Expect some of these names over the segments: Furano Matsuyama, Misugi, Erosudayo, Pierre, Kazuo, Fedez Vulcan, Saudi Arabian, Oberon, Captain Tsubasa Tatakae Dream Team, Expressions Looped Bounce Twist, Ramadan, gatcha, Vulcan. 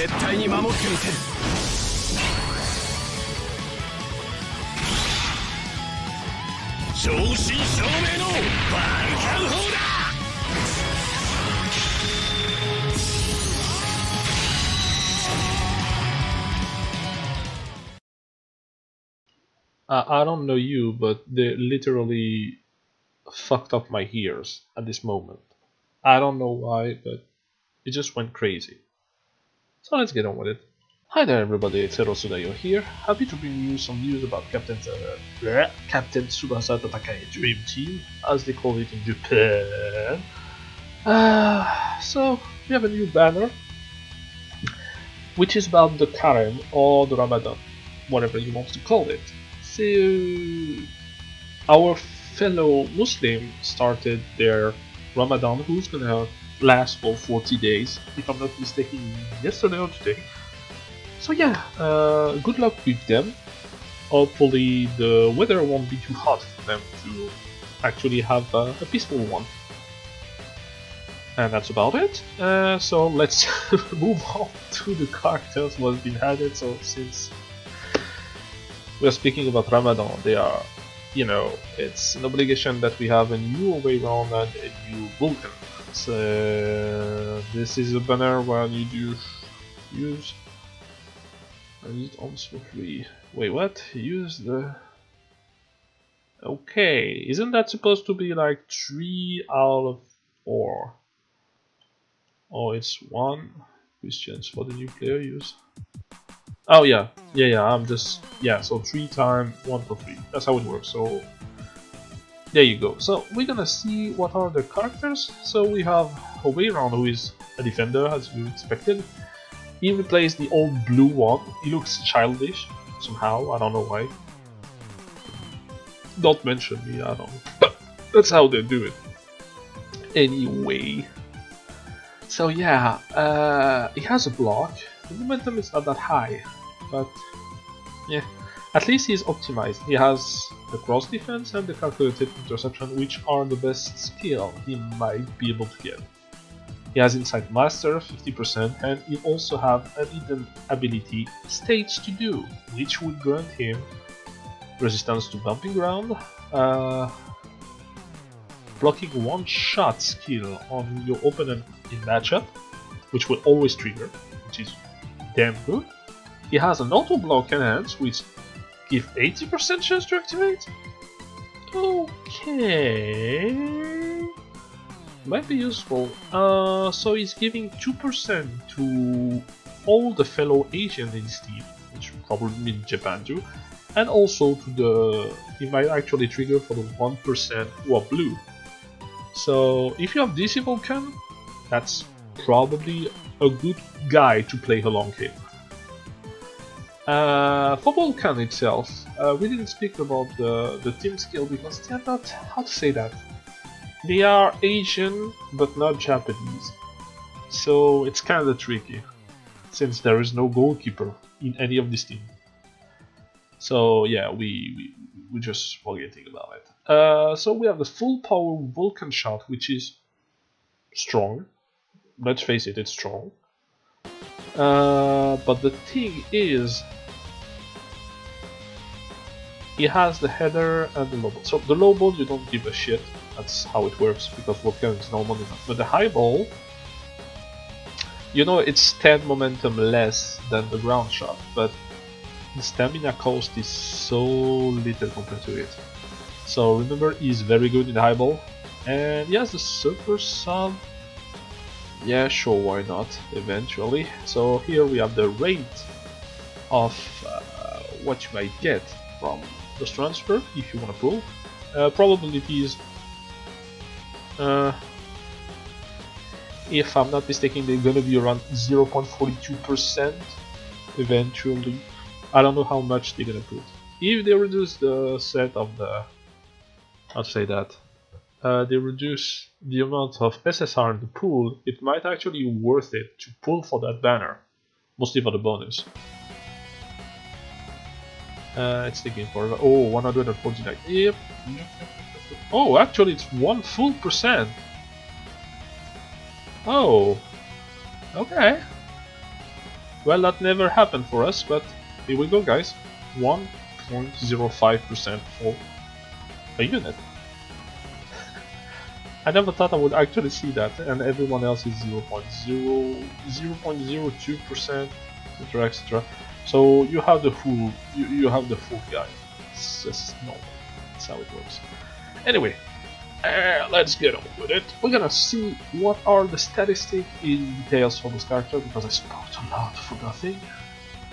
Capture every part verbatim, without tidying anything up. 絶対に守ってみせる。 正真正銘のバルカン砲だ！Uh, I don't know you, but they literally fucked up my ears at this moment. I don't know why, but it just went crazy. So let's get on with it. Hi there everybody, it's Erosudayo here, happy to bring you some news about Captain, uh, Captain Tsubasa Tatakae Dream Team, as they call it in Japan. Uh, so, we have a new banner, which is about the Karen or the Ramadan, whatever you want to call it. So, our fellow Muslim started their Ramadan, who's gonna last for forty days, if I'm not mistaken, yesterday or today. So yeah, uh, good luck with them. Hopefully the weather won't be too hot for them to actually have a, a peaceful one. And that's about it. Uh, so let's move on to the characters what's been added. So since we're speaking about Ramadan, they are, you know, it's an obligation that we have a new Oberon and a new Vulcan. So this is a banner where you do use. I need it almost for free. Wait, what? Use the... Okay, isn't that supposed to be like three out of four? Oh, it's one. Questions for the new player use. Oh yeah, yeah, yeah, I'm just... Yeah, so three times one for three. That's how it works, so... There you go. So, we're gonna see what are the characters. So we have Oberon, who is a defender, as we expected. He replaced the old blue one. He looks childish somehow, I don't know why. Don't mention me, I don't know. But that's how they do it. Anyway. So yeah, uh, he has a block. The momentum is not that high. But yeah, at least he's optimized. He has the cross defense and the calculated interception, which are the best skill he might be able to get. He has Insight Master, fifty percent, and he also have a hidden ability, Stage to Do, which would grant him resistance to bumping ground, uh, blocking one shot skill on your opponent in matchup, which will always trigger, which is damn good. He has an auto block enhance, which give eighty percent chance to activate. Okay. Might be useful. Uh, so he's giving two percent to all the fellow Asians in his team, which probably means Japan too, and also to the... he might actually trigger for the one percent who are blue. So if you have this Vulcan, that's probably a good guy to play along him. Uh, for Vulcan itself, uh, we didn't speak about the, the team skill because they are not... how to say that? They are Asian, but not Japanese, so it's kinda tricky, since there is no goalkeeper in any of this team. So yeah, we, we, we're just forgetting about it. Uh, so we have the full power Vulcan shot, which is strong, let's face it, it's strong. Uh, but the thing is, it has the header and the low ball. So the low ball you don't give a shit. That's how it works, because Vulcan is normal enough. But the high ball, you know, it's ten momentum less than the ground shot, but the stamina cost is so little compared to it. So remember, he's very good in the high ball. And he has the super sub. Yeah, sure, why not, eventually. So here we have the rate of uh, what you might get from the transfer, if you want to pull. Uh, probability is... Uh, if I'm not mistaken, they're gonna be around zero point four two percent eventually. I don't know how much they're gonna put. If they reduce the set of the... I'll say that. Uh, they reduce the amount of S S R in the pool, it might actually be worth it to pull for that banner. Mostly for the bonus. Uh, it's taking forever. Oh, one hundred forty-nine. Yep. Oh, actually, it's one full percent. Oh. Okay. Well, that never happened for us, but here we go, guys. one point zero five percent for a unit. I never thought I would actually see that, and everyone else is zero point zero, zero point zero two percent, etc, et cetera. So you have the full, you, you have the full guy. It's just normal. That's how it works. Anyway, uh, let's get on with it. We're gonna see what are the statistics in details for this character, because I spoke too loud for nothing.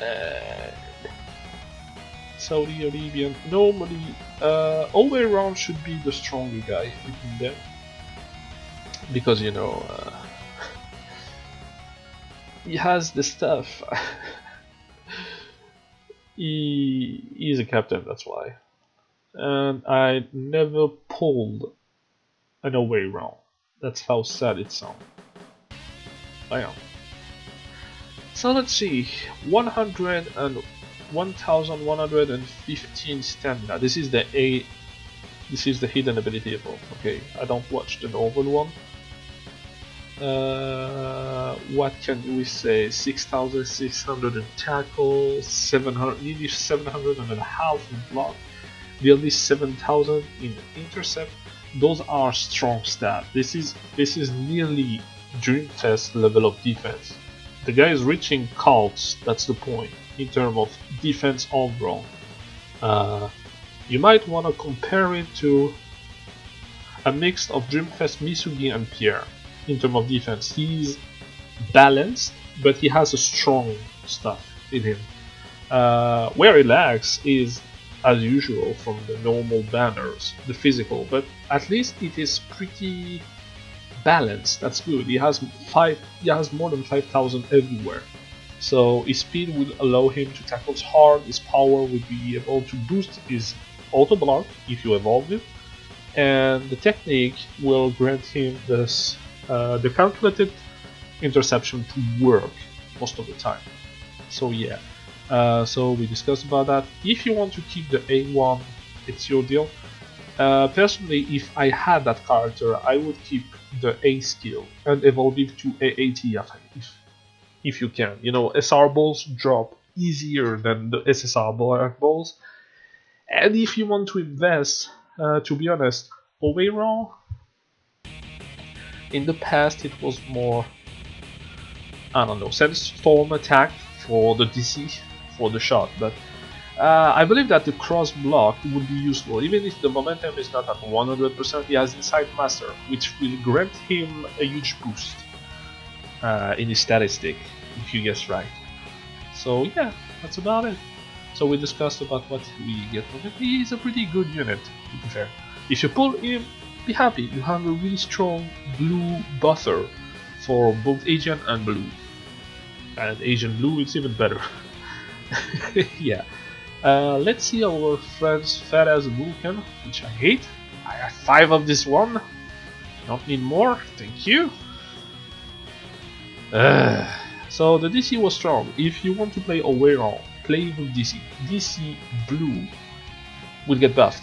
Uh, Saudi Arabian normally uh, all the way around should be the stronger guy between them, because you know uh, he has the stuff. he he's a captain, that's why. And I never pulled an all way around. That's how sad it sounds. I am. So let's see, one hundred and one thousand one hundred fifteen stamina. This is the a this is the hidden ability above. Okay, I don't watch the normal one. Uh, what can we say? six thousand six hundred in tackle, seven hundred, nearly seven hundred and a half in block, nearly seven thousand in intercept. Those are strong stats. This is this is nearly Dream Fest level of defense. The guy is reaching cults. That's the point in terms of defense overall. Uh, you might want to compare it to a mix of Dreamfest, Misugi and Pierre in terms of defense. He's balanced, but he has a strong stuff in him. Uh, where it lacks is, as usual, from the normal banners, the physical, but at least it is pretty balanced. That's good. He has five. He has more than five thousand everywhere. So his speed would allow him to tackle hard, his power would be able to boost his auto block if you evolve it, and the technique will grant him this, uh, the calculated interception to work most of the time. So yeah, uh, so we discussed about that. If you want to keep the A one, it's your deal. Uh, personally, if I had that character, I would keep the A skill and evolve it to A eighty if If you can, you know, S R balls drop easier than the S S R black balls. And if you want to invest, uh, to be honest, Oberon, in the past it was more, I don't know, sandstorm attack for the D C, for the shot. But uh, I believe that the cross block would be useful, even if the momentum is not at one hundred percent. He has Insight Master, which will grant him a huge boost uh, in his statistic, if you guess right. So yeah, that's about it. So we discussed about what we get from it. He is a pretty good unit, to be fair. If you pull him, be happy. You have a really strong blue buffer for both Asian and blue. And Asian blue, it's even better. Yeah. Uh, let's see our friends Fedez Vulcan, which I hate. I have five of this one. Don't need more, thank you. Uh, so the D C was strong. If you want to play Oberon, play with D C. D C blue will get buffed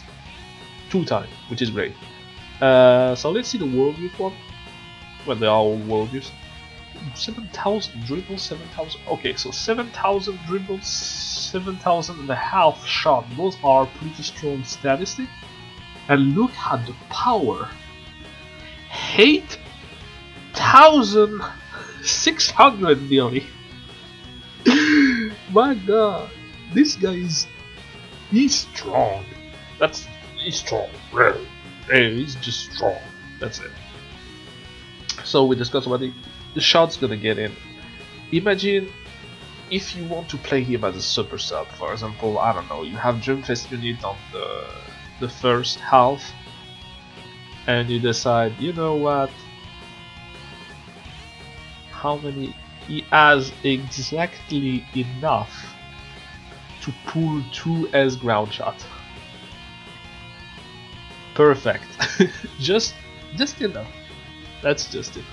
two times, which is great. Uh, so let's see the world youth one. Well, they are all world youth. seven thousand dribbles, seven thousand. Okay, so seven thousand dribbles, seven thousand and a half shot. Those are pretty strong statistics. And look at the power. eight thousand. six hundred nearly. My god, this guy is he's strong. That's he's strong. He's just strong. That's it. So we discussed about it. The shot's gonna get in. Imagine if you want to play him as a super sub, for example. I don't know, you have Dreamfest unit on the the first half and you decide, you know what? How many he has exactly enough to pull two S ground shots. Perfect. just just enough. That's just it.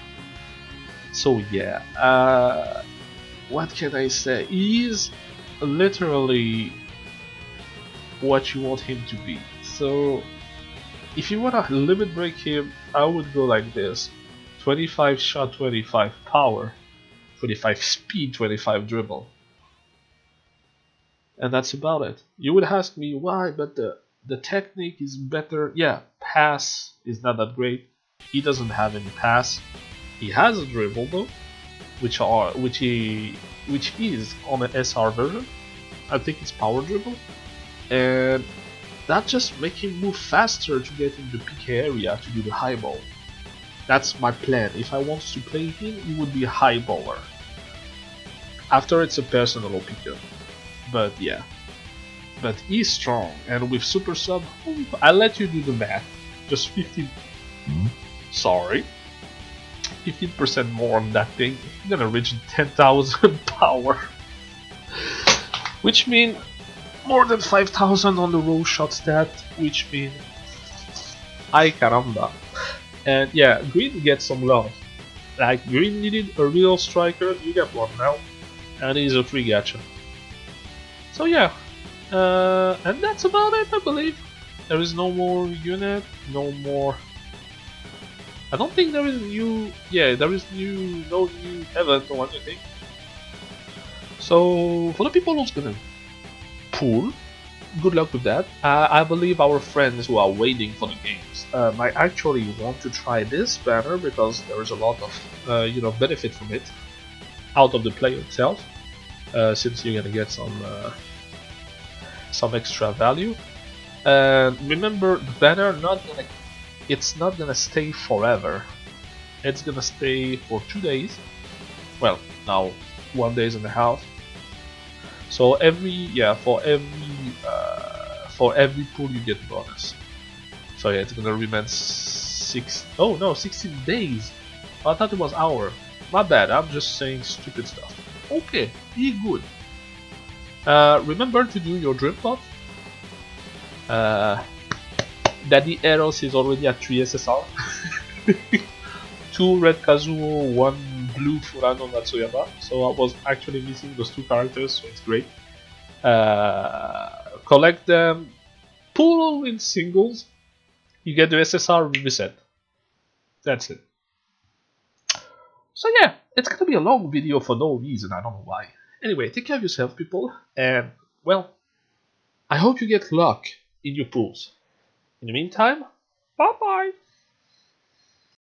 So yeah, uh, what can I say? He is literally what you want him to be. So if you wanna limit break him, I would go like this. twenty-five shot, twenty-five power, forty-five speed, twenty-five dribble. And that's about it. You would ask me why, but the, the technique is better. Yeah, pass is not that great. He doesn't have any pass. He has a dribble though, which are which he which is on the S R version. I think it's power dribble, and that just makes him move faster to get into the P K area to do the high ball. That's my plan. If I want to play him, he would be a high baller. After it's a personal opinion. But yeah, but he's strong, and with super sub, I let you do the math. Just fifteen. Mm-hmm. Sorry, fifteen percent more on that thing. You're gonna reach ten thousand power, which means more than five thousand on the raw shot stat. Which means, ay caramba. And yeah, Green gets some love. Like Green needed a real striker, you get one now, and he's a free gacha. So yeah, uh, and that's about it, I believe. There is no more unit, no more... I don't think there is new... Yeah, there is new, no new event or anything. So, for the people who's gonna pool, good luck with that. Uh, I believe our friends who are waiting for the games uh, might actually want to try this banner, because there is a lot of uh, you know, benefit from it, out of the play itself. Uh, since you're gonna get some... Uh, some extra value, and uh, remember, the banner not gonna, it's not gonna stay forever. It's gonna stay for two days, well now one day and a half. So every yeah for every uh, for every pool you get bonus. So yeah, it's gonna remain six oh no sixteen days. I thought it was hour, my bad, I'm just saying stupid stuff. Okay, be good. Uh, remember to do your dream pot. Uh, Daddy Eros is already at three S S R. two red Kazuo, one blue Furano Matsuyama. So I was actually missing those two characters, so it's great. Uh, collect them. Pull in singles. You get the S S R reset. That's it. So yeah, it's gonna be a long video for no reason, I don't know why. Anyway, take care of yourself, people, and, well, I hope you get luck in your pools. In the meantime, bye-bye!